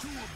First love.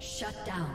Shut down.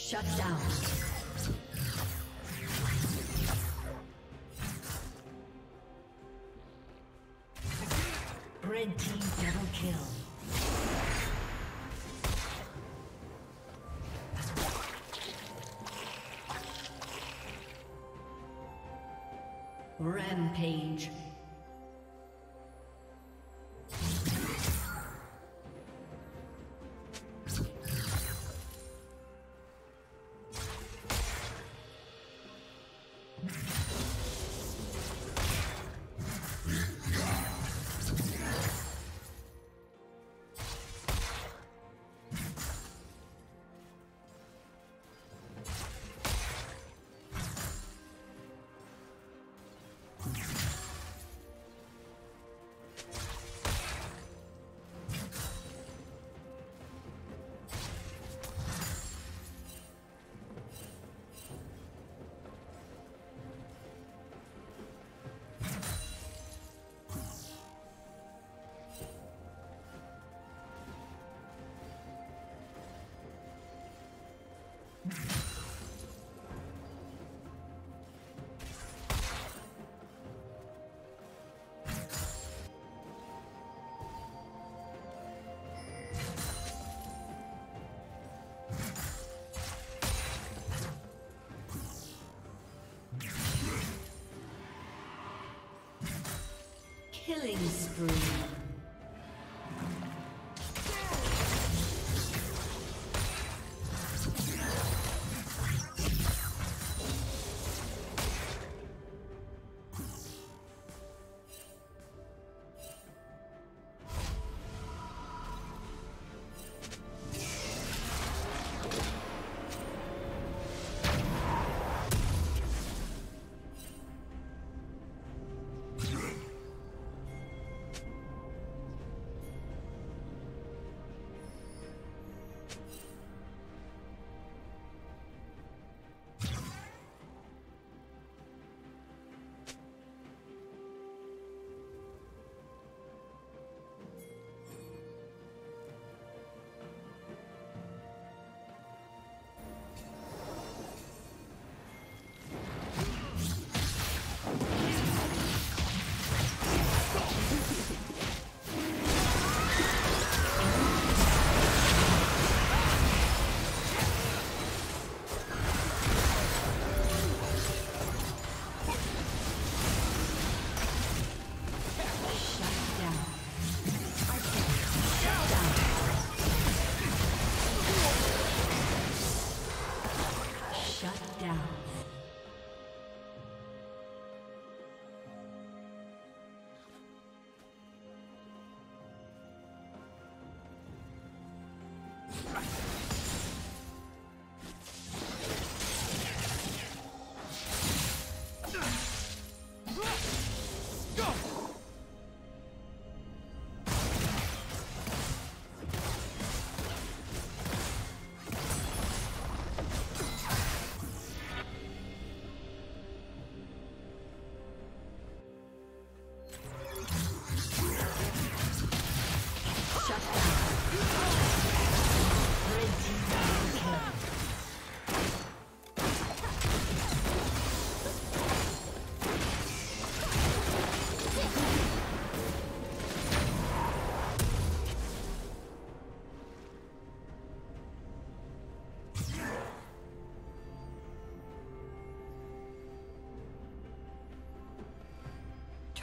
Shut down. Red team double kill. Rampage. Killing spree.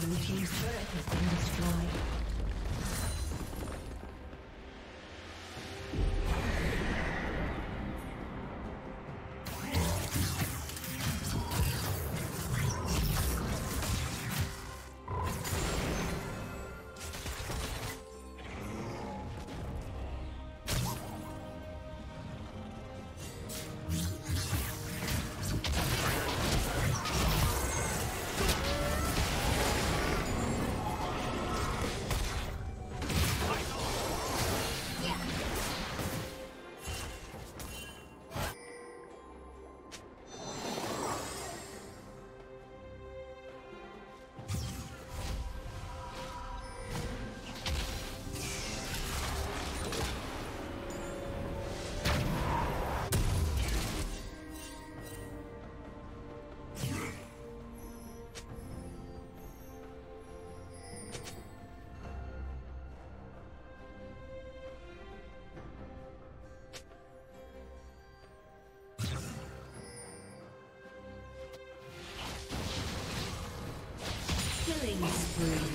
Blue team's turret has been destroyed. Killing spree.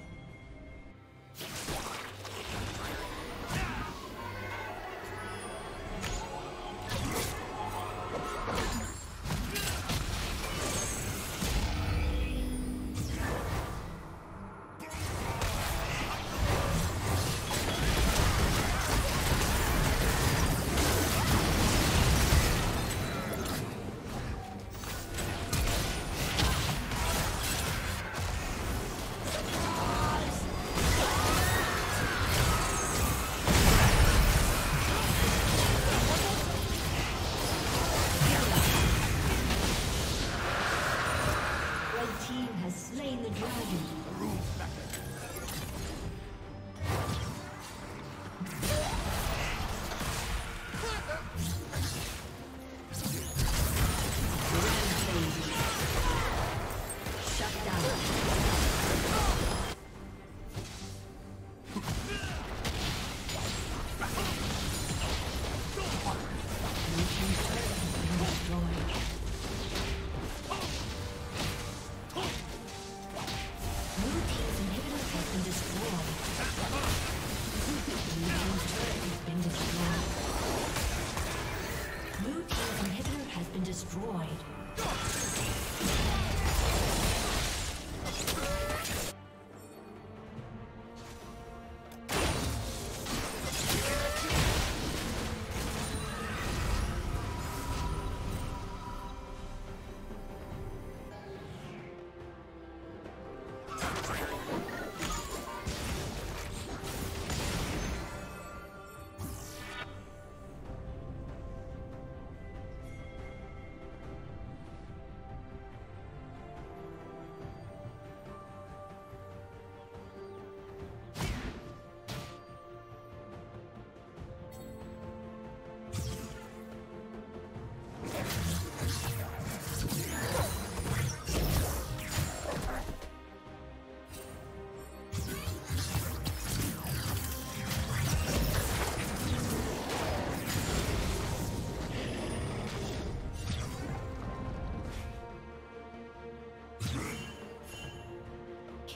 Blue Team's inhibitor